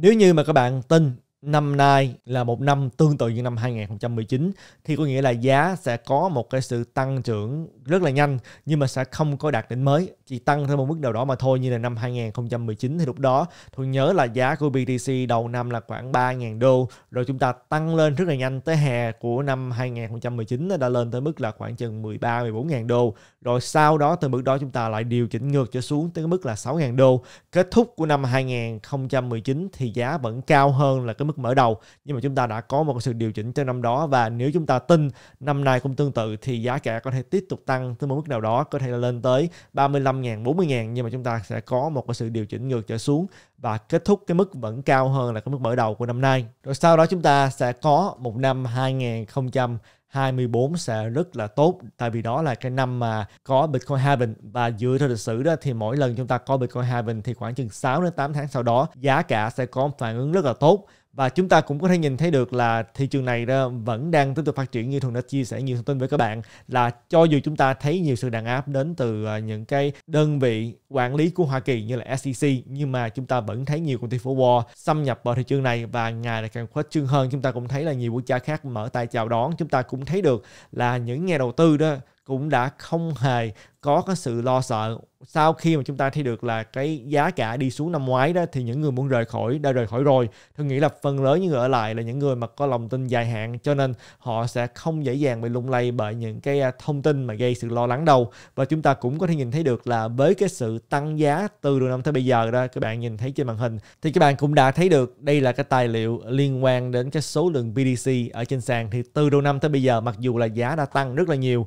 Nếu như mà các bạn tin năm nay là một năm tương tự như năm 2019 thì có nghĩa là giá sẽ có một cái sự tăng trưởng rất là nhanh, nhưng mà sẽ không có đạt đỉnh mới, chỉ tăng thêm một mức nào đó mà thôi, như là năm 2019 thì lúc đó tôi nhớ là giá của BTC đầu năm là khoảng 3.000 đô, rồi chúng ta tăng lên rất là nhanh, tới hè của năm 2019 đã lên tới mức là khoảng chừng 13-14.000 đô, rồi sau đó từ mức đó chúng ta lại điều chỉnh ngược trở xuống tới mức là 6.000 đô. Kết thúc của năm 2019 thì giá vẫn cao hơn là cái mức mở đầu, nhưng mà chúng ta đã có một sự điều chỉnh trong năm đó, và nếu chúng ta tin năm nay cũng tương tự thì giá cả có thể tiếp tục tăng tới một mức nào đó, có thể là lên tới 35.000, 40.000, nhưng mà chúng ta sẽ có một cái sự điều chỉnh ngược trở xuống và kết thúc cái mức vẫn cao hơn là cái mức mở đầu của năm nay. Rồi sau đó chúng ta sẽ có một năm 2024 sẽ rất là tốt, tại vì đó là cái năm mà có Bitcoin Halving, và dựa theo lịch sử đó thì mỗi lần chúng ta có Bitcoin Halving thì khoảng chừng 6 đến 8 tháng sau đó giá cả sẽ có phản ứng rất là tốt. Và chúng ta cũng có thể nhìn thấy được là thị trường này đó vẫn đang tiếp tục phát triển, như Thuận đã chia sẻ nhiều thông tin với các bạn, là cho dù chúng ta thấy nhiều sự đàn áp đến từ những cái đơn vị quản lý của Hoa Kỳ như là SEC, nhưng mà chúng ta vẫn thấy nhiều công ty phố Wall xâm nhập vào thị trường này, và ngày càng khuếch trương hơn. Chúng ta cũng thấy là nhiều quốc gia khác mở tay chào đón. Chúng ta cũng thấy được là những nhà đầu tư đó cũng đã không hề có cái sự lo sợ. Sau khi mà chúng ta thấy được là cái giá cả đi xuống năm ngoái đó thì những người muốn rời khỏi đã rời khỏi rồi. Tôi nghĩ là phần lớn những người ở lại là những người mà có lòng tin dài hạn, cho nên họ sẽ không dễ dàng bị lung lay bởi những cái thông tin mà gây sự lo lắng đâu. Và chúng ta cũng có thể nhìn thấy được là với cái sự tăng giá từ đầu năm tới bây giờ đó, các bạn nhìn thấy trên màn hình thì các bạn cũng đã thấy được, đây là cái tài liệu liên quan đến cái số lượng BTC ở trên sàn. Thì từ đầu năm tới bây giờ, mặc dù là giá đã tăng rất là nhiều,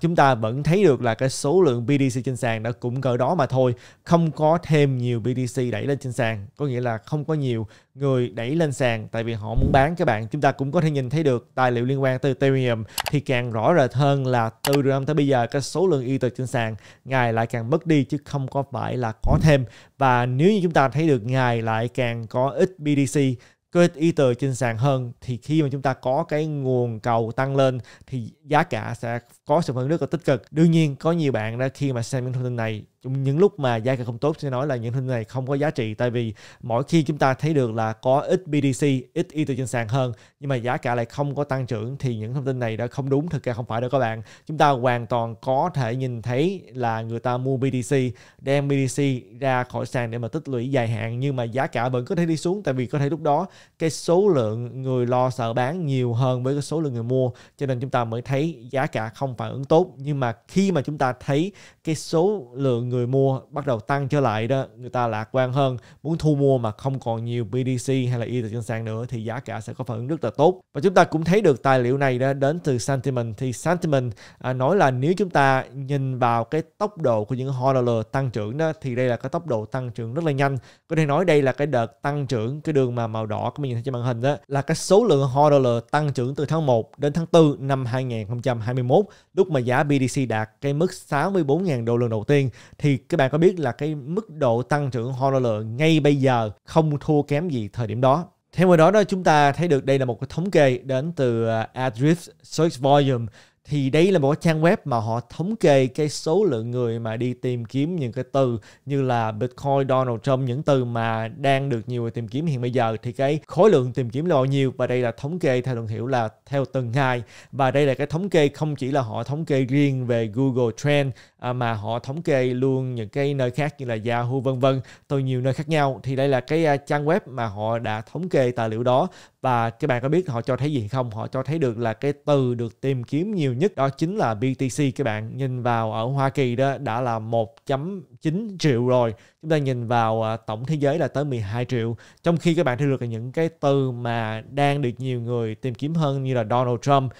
chúng ta vẫn thấy được là cái số lượng BTC trên sàn đã cũng cỡ đó mà thôi, không có thêm nhiều BTC đẩy lên trên sàn, có nghĩa là không có nhiều người đẩy lên sàn tại vì họ muốn bán. Các bạn chúng ta cũng có thể nhìn thấy được tài liệu liên quan tới Ethereum thì càng rõ rệt hơn là từ đầu năm tới bây giờ cái số lượng Ether trên sàn ngày lại càng mất đi chứ không có phải là có thêm. Và nếu như chúng ta thấy được ngày lại càng có ít BTC, cơ Ether trên sàn hơn, thì khi mà chúng ta có cái nguồn cầu tăng lên thì giá cả sẽ có sự phản ứng rất là tích cực. Đương nhiên có nhiều bạn đã khi mà xem những thông tin này, những lúc mà giá cả không tốt sẽ nói là những thông tin này không có giá trị, tại vì mỗi khi chúng ta thấy được là có ít BTC, ít Ether trên sàn hơn nhưng mà giá cả lại không có tăng trưởng thì những thông tin này đã không đúng. Thực ra không phải đâu các bạn, chúng ta hoàn toàn có thể nhìn thấy là người ta mua BTC, đem BTC ra khỏi sàn để mà tích lũy dài hạn, nhưng mà giá cả vẫn có thể đi xuống, tại vì có thể lúc đó cái số lượng người lo sợ bán nhiều hơn với cái số lượng người mua, cho nên chúng ta mới thấy giá cả không phản ứng tốt. Nhưng mà khi mà chúng ta thấy cái số lượng người mua bắt đầu tăng trở lại đó, người ta lạc quan hơn, muốn thu mua mà không còn nhiều BTC hay là Ether trên sàn nữa thì giá cả sẽ có phản ứng rất là tốt. Và chúng ta cũng thấy được tài liệu này đó đến từ Sentiment, thì Sentiment nói là nếu chúng ta nhìn vào cái tốc độ của những holder tăng trưởng đó thì đây là cái tốc độ tăng trưởng rất là nhanh. Có thể nói đây là cái đợt tăng trưởng, cái đường mà màu đỏ các mình nhìn thấy trên màn hình đó là cái số lượng holder tăng trưởng từ tháng 1 đến tháng 4 năm 2021, lúc mà giá BTC đạt cái mức 64.000 đô lần đầu tiên. Thì các bạn có biết là cái mức độ tăng trưởng holder ngay bây giờ không thua kém gì thời điểm đó. Thêm vào đó đó, chúng ta thấy được đây là một cái thống kê đến từ Adrift Search Volume. Thì đây là một trang web mà họ thống kê cái số lượng người mà đi tìm kiếm những cái từ như là Bitcoin, Donald Trump, những từ mà đang được nhiều người tìm kiếm hiện bây giờ, thì cái khối lượng tìm kiếm là bao nhiêu. Và đây là thống kê theo đường hiểu là theo từng ngày. Và đây là cái thống kê không chỉ là họ thống kê riêng về Google Trend mà họ thống kê luôn những cái nơi khác như là Yahoo vân vân, từ nhiều nơi khác nhau. Thì đây là cái trang web mà họ đã thống kê tài liệu đó. Và các bạn có biết họ cho thấy gì không? Họ cho thấy được là cái từ được tìm kiếm nhiều nhất đó chính là BTC. Các bạn nhìn vào ở Hoa Kỳ đó đã là 1.9 triệu rồi. Chúng ta nhìn vào tổng thế giới là tới 12 triệu. Trong khi các bạn thấy được những cái từ mà đang được nhiều người tìm kiếm hơn như là Donald Trump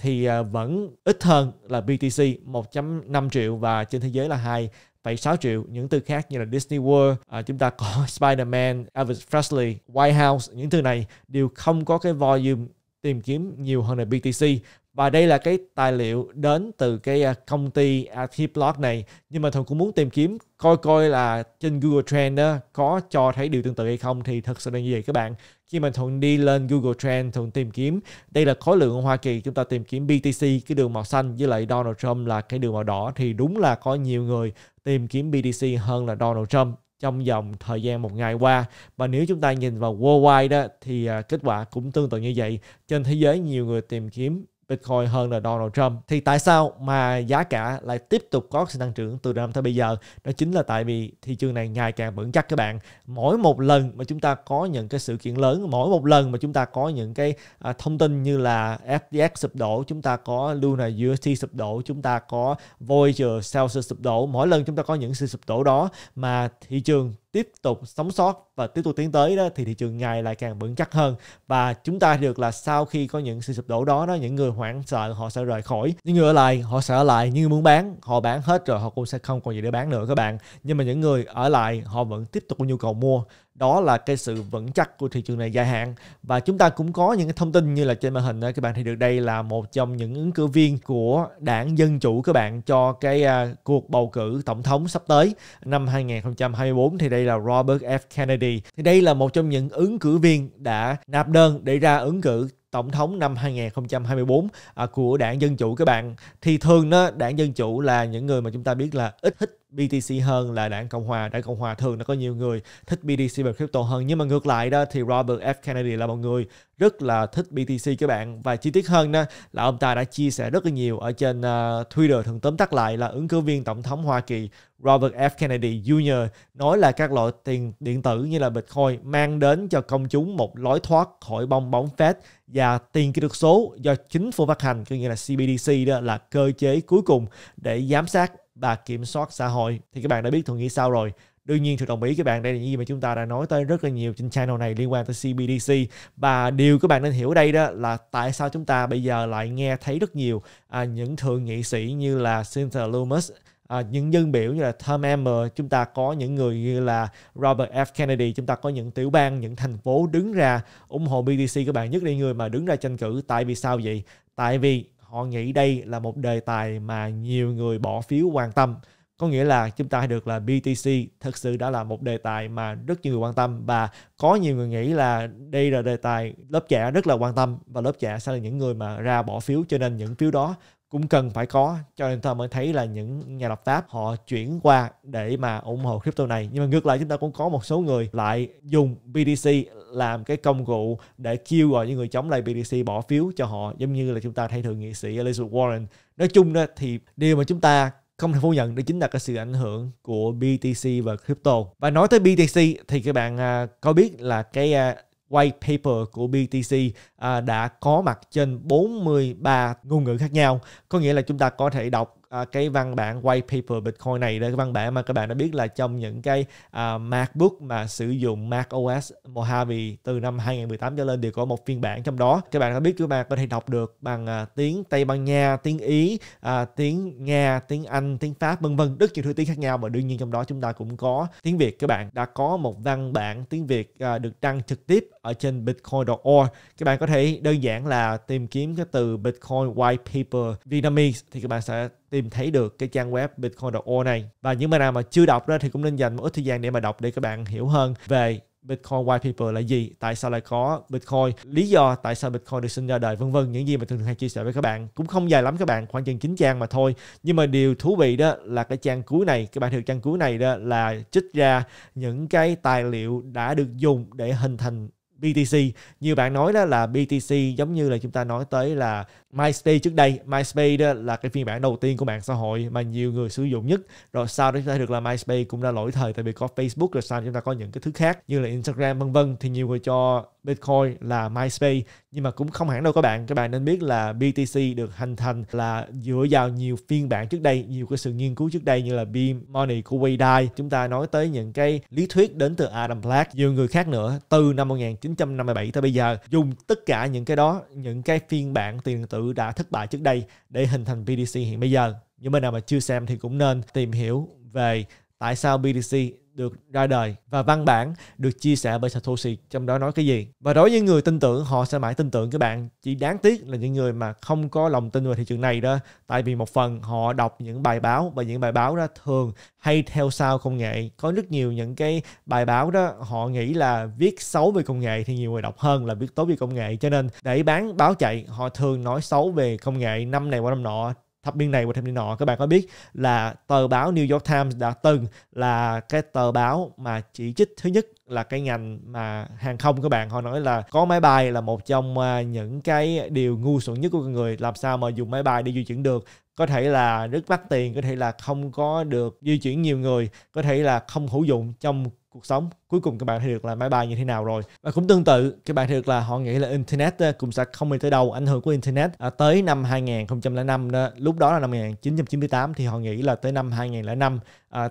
thì vẫn ít hơn là BTC 1.5 triệu và trên thế giới là 2.6 triệu. Những từ khác như là Disney World, chúng ta có Spider-Man, Elvis Presley, White House, những từ này đều không có cái volume tìm kiếm nhiều hơn là BTC. Và đây là cái tài liệu đến từ cái công ty Atiplog này. Nhưng mà Thuận cũng muốn tìm kiếm coi là trên Google Trend đó có cho thấy điều tương tự hay không. Thì thật sự là như vậy các bạn. Khi mà Thuận đi lên Google Trend, Thuận tìm kiếm, đây là khối lượng ở Hoa Kỳ, chúng ta tìm kiếm BTC, cái đường màu xanh, với lại Donald Trump là cái đường màu đỏ. Thì đúng là có nhiều người tìm kiếm BTC hơn là Donald Trump. trong vòng thời gian một ngày qua. Và nếu chúng ta nhìn vào worldwide đó, thì kết quả cũng tương tự như vậy. Trên thế giới nhiều người tìm kiếm Bitcoin hơn là Donald Trump. Thì tại sao mà giá cả lại tiếp tục có sự tăng trưởng từ năm tới bây giờ? Đó chính là tại vì thị trường này ngày càng vững chắc các bạn. Mỗi một lần mà chúng ta có những cái sự kiện lớn, mỗi một lần mà chúng ta có những cái thông tin như là FTX sụp đổ, chúng ta có Luna UST sụp đổ, chúng ta có Voyager Celsius sụp đổ, mỗi lần chúng ta có những sự sụp đổ đó mà thị trường tiếp tục sống sót và tiếp tục tiến tới đó, thì thị trường ngày lại càng vững chắc hơn. Và chúng ta được là sau khi có những sự sụp đổ đó, những người hoảng sợ họ sẽ rời khỏi, những người ở lại họ sẽ ở lại, những người muốn bán họ bán hết rồi, họ cũng sẽ không còn gì để bán nữa các bạn. Nhưng mà những người ở lại họ vẫn tiếp tục có nhu cầu mua. Đó là cái sự vững chắc của thị trường này dài hạn. Và chúng ta cũng có những cái thông tin như là trên màn hình đó các bạn, thì được đây là một trong những ứng cử viên của đảng Dân Chủ các bạn cho cái cuộc bầu cử tổng thống sắp tới năm 2024. Thì đây là Robert F. Kennedy. Thì đây là một trong những ứng cử viên đã nộp đơn để ra ứng cử tổng thống năm 2024 của đảng Dân Chủ các bạn. Thì thường đó, đảng Dân Chủ là những người mà chúng ta biết là ít thích BTC hơn là đảng Cộng Hòa. Đảng Cộng Hòa thường nó có nhiều người thích BTC và crypto hơn. Nhưng mà ngược lại đó thì Robert F. Kennedy là một người rất là thích BTC các bạn. Và chi tiết hơn đó là ông ta đã chia sẻ rất là nhiều ở trên Twitter, thường tóm tắt lại là ứng cử viên tổng thống Hoa Kỳ Robert F. Kennedy Jr. nói là các loại tiền điện tử như là Bitcoin mang đến cho công chúng một lối thoát khỏi bong bóng Fed và tiền kỹ thuật số do chính phủ phát hành, có nghĩa là CBDC đó, là cơ chế cuối cùng để giám sát và kiểm soát xã hội. Thì các bạn đã biết Thuận nghĩ sao rồi. Đương nhiên Thuận đồng ý các bạn, đây là những gì mà chúng ta đã nói tới rất là nhiều trên channel này liên quan tới CBDC. Và điều các bạn nên hiểu ở đây đó là tại sao chúng ta bây giờ lại nghe thấy rất nhiều những thượng nghị sĩ như là Senator Lummis, những dân biểu như là Tom Emmer, chúng ta có những người như là Robert F. Kennedy, chúng ta có những tiểu bang, những thành phố đứng ra ủng hộ BTC các bạn, nhất là người mà đứng ra tranh cử. Tại vì sao vậy? Tại vì họ nghĩ đây là một đề tài mà nhiều người bỏ phiếu quan tâm. Có nghĩa là chúng ta được là BTC thực sự đã là một đề tài mà rất nhiều người quan tâm. Và có nhiều người nghĩ là đây là đề tài lớp trẻ rất là quan tâm, và lớp trẻ sẽ là những người mà ra bỏ phiếu, cho nên những phiếu đó cũng cần phải có. Cho nên ta mới thấy là những nhà lập pháp họ chuyển qua để mà ủng hộ crypto này. Nhưng mà ngược lại chúng ta cũng có một số người lại dùng BTC làm cái công cụ để kêu gọi những người chống lại BTC bỏ phiếu cho họ, giống như là chúng ta thấy thượng nghị sĩ Elizabeth Warren. Nói chung đó thì điều mà chúng ta không thể phủ nhận đó chính là cái sự ảnh hưởng của BTC và crypto. Và nói tới BTC thì các bạn có biết là cái white paper của BTC đã có mặt trên 43 ngôn ngữ khác nhau. Có nghĩa là chúng ta có thể đọc cái văn bản white paper Bitcoin này, đây cái văn bản mà các bạn đã biết là trong những cái MacBook mà sử dụng Mac OS Mojave từ năm 2018 trở lên đều có một phiên bản trong đó. Các bạn đã biết chúng ta có thể đọc được bằng tiếng Tây Ban Nha, tiếng Ý, tiếng Nga, tiếng Anh, tiếng Pháp, vân vân, rất nhiều thứ tiếng khác nhau. Và đương nhiên trong đó chúng ta cũng có tiếng Việt các bạn. Đã có một văn bản tiếng Việt được đăng trực tiếp ở trên Bitcoin.org. Các bạn có thể đơn giản là tìm kiếm cái từ Bitcoin white paper Vietnamese thì các bạn sẽ tìm thấy được cái trang web Bitcoin.org này. Và những bạn nào mà chưa đọc đó thì cũng nên dành một ít thời gian để mà đọc để các bạn hiểu hơn về Bitcoin white paper là gì, tại sao lại có Bitcoin, lý do tại sao Bitcoin được sinh ra đời, vân vân, những gì mà thường hay chia sẻ với các bạn. Cũng không dài lắm các bạn, khoảng chừng 9 trang mà thôi. Nhưng mà điều thú vị đó là cái trang cuối này, các bạn hiểu trang cuối này đó là trích ra những cái tài liệu đã được dùng để hình thành BTC. Như bạn nói đó là BTC giống như là chúng ta nói tới là MySpace trước đây. MySpace đó là cái phiên bản đầu tiên của mạng xã hội mà nhiều người sử dụng nhất. Rồi sau đó chúng ta được là MySpace cũng đã lỗi thời tại vì có Facebook, rồi sau chúng ta có những cái thứ khác như là Instagram vân vân. Thì nhiều người cho Bitcoin là MySpace, nhưng mà cũng không hẳn đâu các bạn. Các bạn nên biết là BTC được hình thành là dựa vào nhiều phiên bản trước đây, nhiều cái sự nghiên cứu trước đây như là B-Money của Wei Dai. Chúng ta nói tới những cái lý thuyết đến từ Adam Black, nhiều người khác nữa. Từ năm 1957 tới bây giờ dùng tất cả những cái đó, những cái phiên bản tiền điện tử đã thất bại trước đây để hình thành BTC hiện bây giờ. Những bên nào mà chưa xem thì cũng nên tìm hiểu về tại sao BTC được ra đời và văn bản được chia sẻ bởi Satoshi trong đó nói cái gì. Và đối với người tin tưởng, họ sẽ mãi tin tưởng các bạn. Chỉ đáng tiếc là những người mà không có lòng tin về thị trường này đó, tại vì một phần họ đọc những bài báo, và những bài báo đó thường hay theo sau công nghệ. Có rất nhiều những cái bài báo đó họ nghĩ là viết xấu về công nghệ thì nhiều người đọc hơn là viết tốt về công nghệ, cho nên để bán báo chạy họ thường nói xấu về công nghệ năm này qua năm nọ, thập niên này và thập niên nọ. Các bạn có biết là tờ báo New York Times đã từng là cái tờ báo mà chỉ trích thứ nhất là cái ngành mà hàng không. Các bạn, họ nói là có máy bay là một trong những cái điều ngu xuẩn nhất của con người. Làm sao mà dùng máy bay để di chuyển được? Có thể là rất mắc tiền, có thể là không có được di chuyển nhiều người, có thể là không hữu dụng trong cuộc sống. Cuối cùng các bạn thấy được là máy bay như thế nào rồi. Và cũng tương tự, các bạn thấy được là họ nghĩ là Internet cũng sẽ không đi tới đâu. Ảnh hưởng của Internet tới năm 2005, lúc đó là năm 1998, thì họ nghĩ là tới năm 2005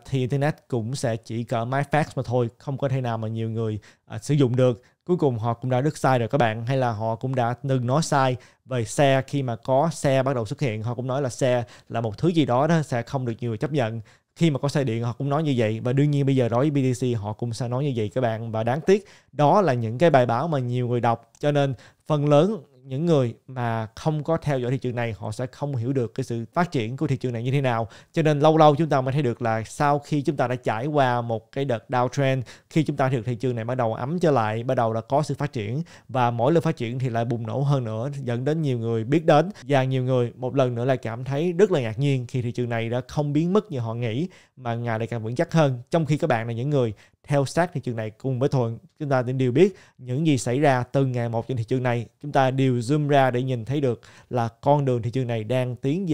thì Internet cũng sẽ chỉ cỡ máy fax mà thôi, không có thể nào mà nhiều người sử dụng được. Cuối cùng họ cũng đã rất sai rồi các bạn, hay là họ cũng đã từng nói sai về xe. Khi mà có xe bắt đầu xuất hiện, họ cũng nói là xe là một thứ gì đó sẽ không được nhiều người chấp nhận. Khi mà có xe điện họ cũng nói như vậy, và đương nhiên bây giờ đối với BTC họ cũng sẽ nói như vậy các bạn. Và đáng tiếc đó là những cái bài báo mà nhiều người đọc, cho nên phần lớn những người mà không có theo dõi thị trường này họ sẽ không hiểu được cái sự phát triển của thị trường này như thế nào. Cho nên lâu lâu chúng ta mới thấy được là sau khi chúng ta đã trải qua một cái đợt downtrend, khi chúng ta thấy được thị trường này bắt đầu ấm trở lại, bắt đầu là có sự phát triển, và mỗi lần phát triển thì lại bùng nổ hơn nữa, dẫn đến nhiều người biết đến, và nhiều người một lần nữa lại cảm thấy rất là ngạc nhiên khi thị trường này đã không biến mất như họ nghĩ mà ngày lại càng vững chắc hơn. Trong khi các bạn là những người theo sát thị trường này cùng với Thuận, chúng ta đều biết những gì xảy ra từ ngày một trên thị trường này. Chúng ta đều zoom ra để nhìn thấy được là con đường thị trường này đang tiến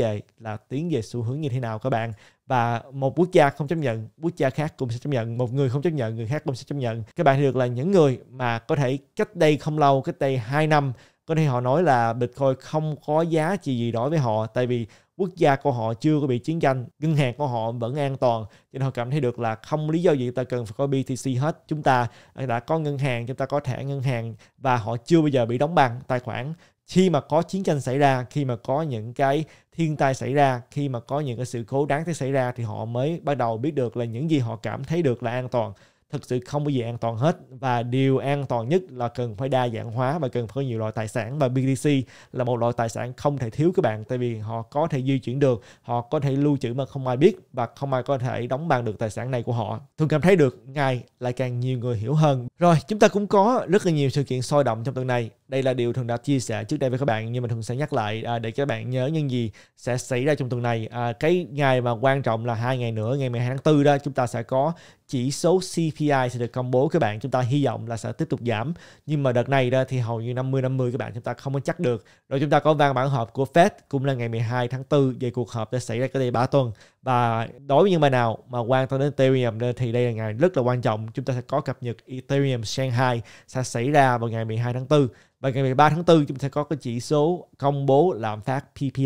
về xu hướng như thế nào các bạn. Và một quốc gia không chấp nhận, quốc gia khác cũng sẽ chấp nhận. Một người không chấp nhận, người khác cũng sẽ chấp nhận. Các bạn thấy được là những người mà có thể cách đây không lâu, cách đây 2 năm, có thể họ nói là Bitcoin không có giá trị gì đối với họ, tại vì quốc gia của họ chưa có bị chiến tranh, ngân hàng của họ vẫn an toàn, cho nên họ cảm thấy được là không lý do gì ta cần phải có BTC hết. Chúng ta đã có ngân hàng, chúng ta có thẻ ngân hàng, và họ chưa bao giờ bị đóng băng tài khoản. Khi mà có chiến tranh xảy ra, khi mà có những cái thiên tai xảy ra, khi mà có những cái sự cố đáng tiếc xảy ra, thì họ mới bắt đầu biết được là những gì họ cảm thấy được là an toàn. Thực sự không có gì an toàn hết, và điều an toàn nhất là cần phải đa dạng hóa và cần phải có nhiều loại tài sản, và BTC là một loại tài sản không thể thiếu các bạn, tại vì họ có thể di chuyển được, họ có thể lưu trữ mà không ai biết và không ai có thể đóng băng được tài sản này của họ. Thường cảm thấy được ngày lại càng nhiều người hiểu hơn. Rồi, chúng ta cũng có rất là nhiều sự kiện sôi động trong tuần này. Đây là điều Thường đã chia sẻ trước đây với các bạn, nhưng mà Thường sẽ nhắc lại để các bạn nhớ những gì sẽ xảy ra trong tuần này. Cái ngày mà quan trọng là 2 ngày nữa, ngày 12 tháng 4 đó, chúng ta sẽ có chỉ số CPI sẽ được công bố các bạn. Chúng ta hy vọng là sẽ tiếp tục giảm, nhưng mà đợt này đó thì hầu như 50-50 các bạn, chúng ta không có chắc được. Rồi chúng ta có văn bản họp của Fed cũng là ngày 12 tháng 4 về cuộc họp đã xảy ra cách đây 3 tuần. Và đối với những bài nào mà quan tâm đến Ethereum thì đây là ngày rất là quan trọng. Chúng ta sẽ có cập nhật Ethereum Shanghai sẽ xảy ra vào ngày 12 tháng 4. Và ngày 13 tháng 4 chúng ta sẽ có cái chỉ số công bố lạm phát PPI.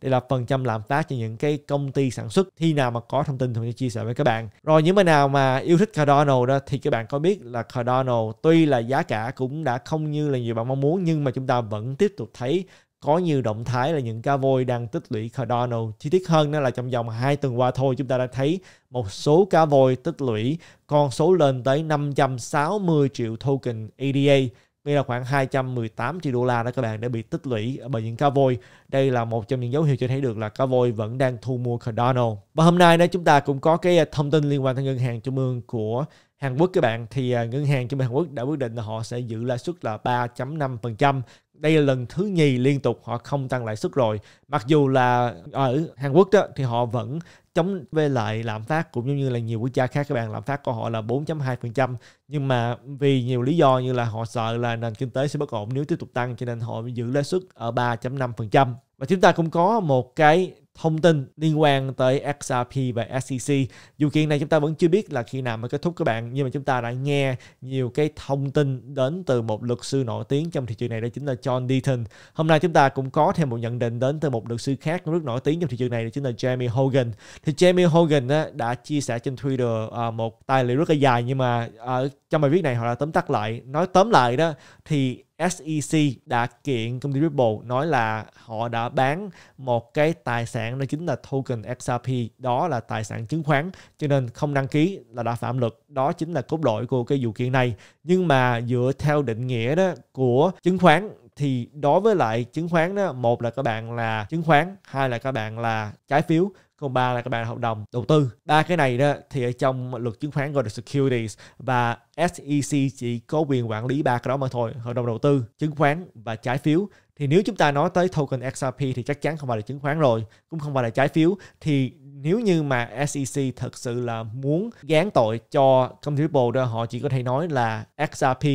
Đây là phần trăm lạm phát cho những cái công ty sản xuất. Khi nào mà có thông tin thì mình sẽ chia sẻ với các bạn. Rồi những bạn nào mà yêu thích Cardano đó thì các bạn có biết là Cardano tuy là giá cả cũng đã không như là nhiều bạn mong muốn, nhưng mà chúng ta vẫn tiếp tục thấy có nhiều động thái là những cá voi đang tích lũy Cardano. Chi tiết hơn đó là trong vòng 2 tuần qua thôi, chúng ta đã thấy một số cá voi tích lũy con số lên tới 560 triệu token ADA. Đây là khoảng 218 triệu đô la đó các bạn, đã bị tích lũy bởi những cá voi. Đây là một trong những dấu hiệu cho thấy được là cá voi vẫn đang thu mua Cardano. Và hôm nay đó chúng ta cũng có cái thông tin liên quan tới ngân hàng trung ương của Hàn Quốc các bạn. Thì ngân hàng trung ương Hàn Quốc đã quyết định là họ sẽ giữ lãi suất là 3.5%. Đây là lần thứ nhì liên tục họ không tăng lãi suất rồi. Mặc dù là ở Hàn Quốc đó thì họ vẫn chống với lại lạm phát cũng như là nhiều quốc gia khác các bạn. Lạm phát của họ là 4.2%, nhưng mà vì nhiều lý do như là họ sợ là nền kinh tế sẽ bất ổn nếu tiếp tục tăng, cho nên họ giữ lãi suất ở 3.5%. Và chúng ta cũng có một cái thông tin liên quan tới XRP và SEC. Dù kiện này chúng ta vẫn chưa biết là khi nào mới kết thúc các bạn, nhưng mà chúng ta đã nghe nhiều cái thông tin đến từ một luật sư nổi tiếng trong thị trường này, đó chính là John Deaton. Hôm nay chúng ta cũng có thêm một nhận định đến từ một luật sư khác rất nổi tiếng trong thị trường này, đó chính là Jeremy Hogan. Thì Jeremy Hogan đã chia sẻ trên Twitter một tài liệu rất là dài, nhưng mà ở trong bài viết này họ đã tóm tắt lại. Nói tóm lại đó thì SEC đã kiện công ty Ripple, nói là họ đã bán một cái tài sản, đó chính là token XRP, đó là tài sản chứng khoán, cho nên không đăng ký là đã phạm luật. Đó chính là cốt lõi của cái vụ kiện này. Nhưng mà dựa theo định nghĩa đó của chứng khoán, thì đối với lại chứng khoán đó, một là các bạn là chứng khoán, hai là các bạn là trái phiếu. Còn ba là các bạn hợp đồng đầu tư. Ba cái này đó thì ở trong luật chứng khoán gọi là securities, và SEC chỉ có quyền quản lý ba cái đó mà thôi: hợp đồng đầu tư, chứng khoán và trái phiếu. Thì nếu chúng ta nói tới token XRP thì chắc chắn không phải là chứng khoán rồi, cũng không phải là trái phiếu. Thì nếu như mà SEC thật sự là muốn gán tội cho công ty Ripple đó, họ chỉ có thể nói là XRP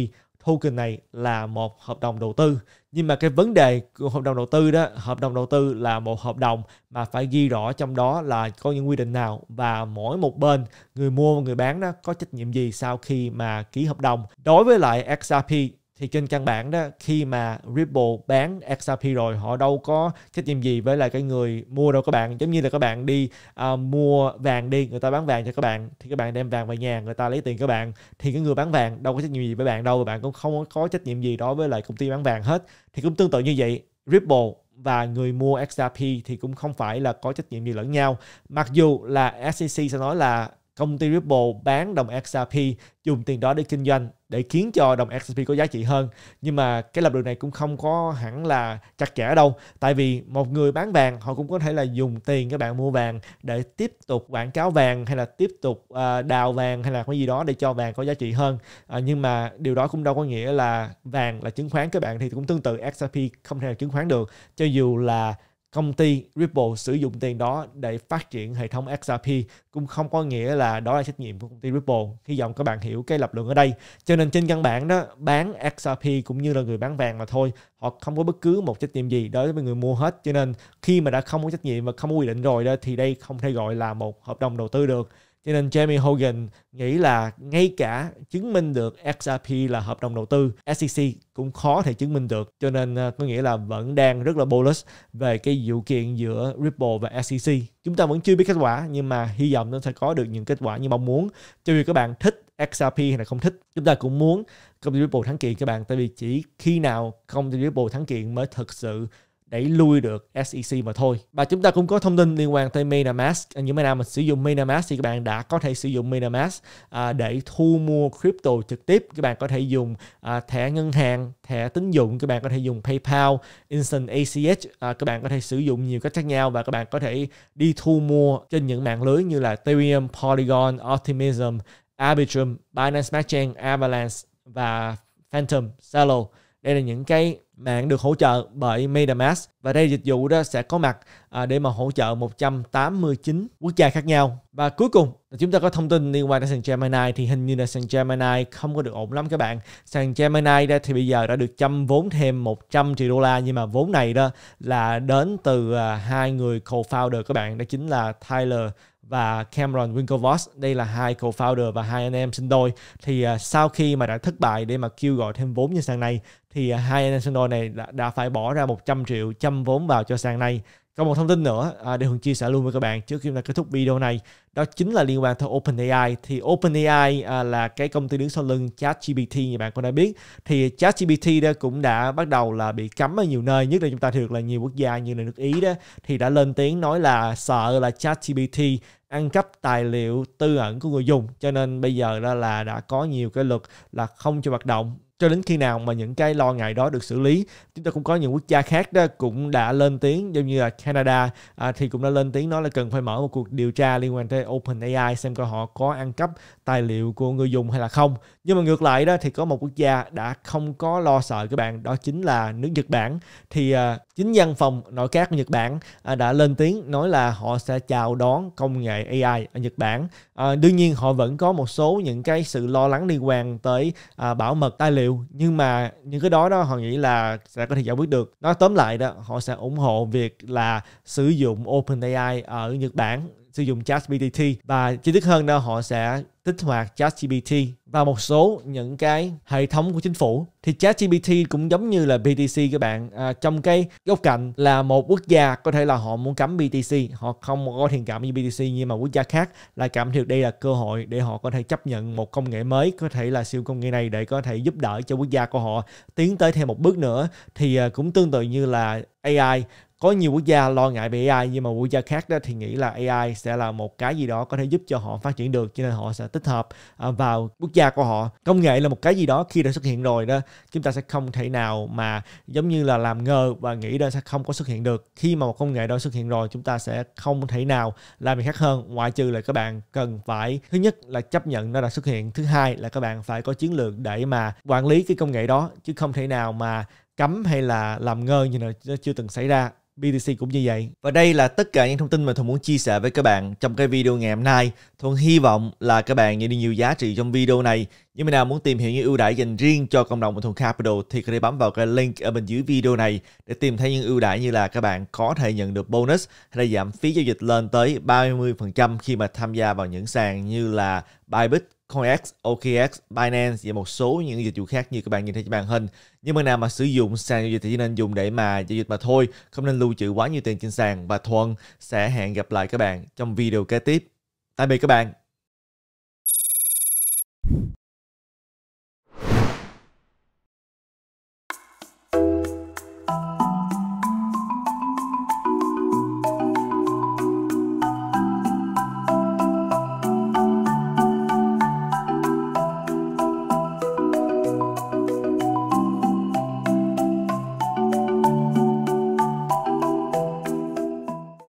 token này là một hợp đồng đầu tư. Nhưng mà cái vấn đề của hợp đồng đầu tư đó, hợp đồng đầu tư là một hợp đồng mà phải ghi rõ trong đó là có những quy định nào, và mỗi một bên, người mua và người bán đó, có trách nhiệm gì sau khi mà ký hợp đồng. Đối với lại XRP thì trên căn bản đó, khi mà Ripple bán XRP rồi, họ đâu có trách nhiệm gì với lại cái người mua đâu các bạn. Giống như là các bạn đi mua vàng đi, người ta bán vàng cho các bạn, thì các bạn đem vàng về nhà, người ta lấy tiền các bạn, thì cái người bán vàng đâu có trách nhiệm gì với bạn đâu, và bạn cũng không có trách nhiệm gì đối với lại công ty bán vàng hết. Thì cũng tương tự như vậy, Ripple và người mua XRP thì cũng không phải là có trách nhiệm gì lẫn nhau. Mặc dù là SEC sẽ nói là công ty Ripple bán đồng XRP, dùng tiền đó để kinh doanh, để khiến cho đồng XRP có giá trị hơn. Nhưng mà cái lập luận này cũng không có hẳn là chặt chẽ đâu. Tại vì một người bán vàng, họ cũng có thể là dùng tiền các bạn mua vàng để tiếp tục quảng cáo vàng, hay là tiếp tục đào vàng, hay là cái gì đó để cho vàng có giá trị hơn. Nhưng mà điều đó cũng đâu có nghĩa là vàng là chứng khoán các bạn. Thì cũng tương tự XRP không thể là chứng khoán được, cho dù là công ty Ripple sử dụng tiền đó để phát triển hệ thống XRP cũng không có nghĩa là đó là trách nhiệm của công ty Ripple. Hy vọng các bạn hiểu cái lập luận ở đây. Cho nên trên căn bản đó, bán XRP cũng như là người bán vàng mà thôi, họ không có bất cứ một trách nhiệm gì đối với người mua hết. Cho nên khi mà đã không có trách nhiệm và không có quy định rồi đó, thì đây không thể gọi là một hợp đồng đầu tư được. Cho nên Jeremy Hogan nghĩ là ngay cả chứng minh được XRP là hợp đồng đầu tư, SEC cũng khó thể chứng minh được. Cho nên có nghĩa là vẫn đang rất là bullish về cái vụ kiện giữa Ripple và SEC. Chúng ta vẫn chưa biết kết quả, nhưng mà hy vọng nó sẽ có được những kết quả như mong muốn. Cho dù các bạn thích XRP hay là không thích, chúng ta cũng muốn công ty Ripple thắng kiện các bạn. Tại vì chỉ khi nào công ty Ripple thắng kiện mới thực sự đẩy lui được SEC mà thôi. Và chúng ta cũng có thông tin liên quan tới MetaMask. Những bạn nào mà sử dụng MetaMask thì các bạn đã có thể sử dụng MetaMask để thu mua crypto trực tiếp. Các bạn có thể dùng thẻ ngân hàng, thẻ tín dụng, các bạn có thể dùng PayPal, Instant ACH, các bạn có thể sử dụng nhiều cách khác nhau, và các bạn có thể đi thu mua trên những mạng lưới như là Ethereum, Polygon, Optimism, Arbitrum, Binance Smart Chain, Avalanche và Phantom, Salo. Đây là những cái mạng được hỗ trợ bởi MetaMask, và đây dịch vụ đó sẽ có mặt để mà hỗ trợ 189 quốc gia khác nhau. Và cuối cùng chúng ta có thông tin liên quan đến sàn Gemini. Thì hình như là sàn Gemini không có được ổn lắm các bạn. Sàn Gemini đó thì bây giờ đã được châm vốn thêm 100 triệu đô la, nhưng mà vốn này đó là đến từ hai người co-founder các bạn, đó chính là Tyler và Cameron Winklevoss. Đây là hai co-founder và hai anh em sinh đôi. Thì sau khi mà đã thất bại để mà kêu gọi thêm vốn như sàn này, thì hai anh em sinh đôi này đã phải bỏ ra 100 triệu châm vốn vào cho sàn này. Còn một thông tin nữa để Hường chia sẻ luôn với các bạn trước khi chúng ta kết thúc video này, đó chính là liên quan tới OpenAI. Thì OpenAI là cái công ty đứng sau lưng ChatGPT như bạn cũng đã biết. Thì ChatGPT đó cũng đã bắt đầu là bị cấm ở nhiều nơi, nhất là chúng ta được là nhiều quốc gia như là nước Ý đó, thì đã lên tiếng nói là sợ là ChatGPT ăn cắp tài liệu tư ẩn của người dùng. Cho nên bây giờ đó là đã có nhiều cái luật là không cho hoạt động cho đến khi nào mà những cái lo ngại đó được xử lý. Chúng ta cũng có những quốc gia khác đó cũng đã lên tiếng, giống như là Canada thì cũng đã lên tiếng nói là cần phải mở một cuộc điều tra liên quan tới OpenAI xem coi họ có ăn cắp tài liệu của người dùng hay là không. Nhưng mà ngược lại đó thì có một quốc gia đã không có lo sợ các bạn, đó chính là nước Nhật Bản. Thì chính văn phòng nội các của Nhật Bản đã lên tiếng nói là họ sẽ chào đón công nghệ AI ở Nhật Bản. Đương nhiên họ vẫn có một số những cái sự lo lắng liên quan tới bảo mật tài liệu, nhưng mà những cái đó họ nghĩ là sẽ có thể giải quyết được. Nói tóm lại đó, họ sẽ ủng hộ việc là sử dụng OpenAI ở Nhật Bản, sử dụng ChatGPT, và chi tiết hơn đó họ sẽ kích hoạt ChatGPT và một số những cái hệ thống của chính phủ. Thì ChatGPT cũng giống như là BTC các bạn, trong cái góc cạnh là một quốc gia có thể là họ muốn cấm BTC, họ không có thiện cảm như BTC, nhưng mà quốc gia khác là cảm thấy đây là cơ hội để họ có thể chấp nhận một công nghệ mới, có thể là siêu công nghệ này để có thể giúp đỡ cho quốc gia của họ tiến tới thêm một bước nữa. Thì cũng tương tự như là AI, có nhiều quốc gia lo ngại về AI, nhưng mà quốc gia khác đó thì nghĩ là AI sẽ là một cái gì đó có thể giúp cho họ phát triển được, cho nên họ sẽ tích hợp vào quốc gia của họ. Công nghệ là một cái gì đó khi đã xuất hiện rồi đó, chúng ta sẽ không thể nào mà giống như là làm ngơ và nghĩ đó sẽ không có xuất hiện được. Khi mà một công nghệ đó xuất hiện rồi, chúng ta sẽ không thể nào làm việc khác hơn, ngoại trừ là các bạn cần phải, thứ nhất là chấp nhận nó đã xuất hiện, thứ hai là các bạn phải có chiến lược để mà quản lý cái công nghệ đó, chứ không thể nào mà cấm hay là làm ngơ như nó chưa từng xảy ra. BTC cũng như vậy. Và đây là tất cả những thông tin mà Thuận muốn chia sẻ với các bạn trong cái video ngày hôm nay. Thuận hy vọng là các bạn nhận được nhiều giá trị trong video này. Những bạn nào muốn tìm hiểu những ưu đãi dành riêng cho cộng đồng của Thuận Capital thì có thể bấm vào cái link ở bên dưới video này để tìm thấy những ưu đãi, như là các bạn có thể nhận được bonus hay là giảm phí giao dịch lên tới 30% khi mà tham gia vào những sàn như là Bybit, CoinX, OKX, Binance và một số những dịch vụ khác như các bạn nhìn thấy trên màn hình. Nhưng bạn nào mà sử dụng sàn giao dịch thì chỉ nên dùng để mà giao dịch mà thôi, không nên lưu trữ quá nhiều tiền trên sàn. Và Thuận sẽ hẹn gặp lại các bạn trong video kế tiếp. Tạm biệt các bạn.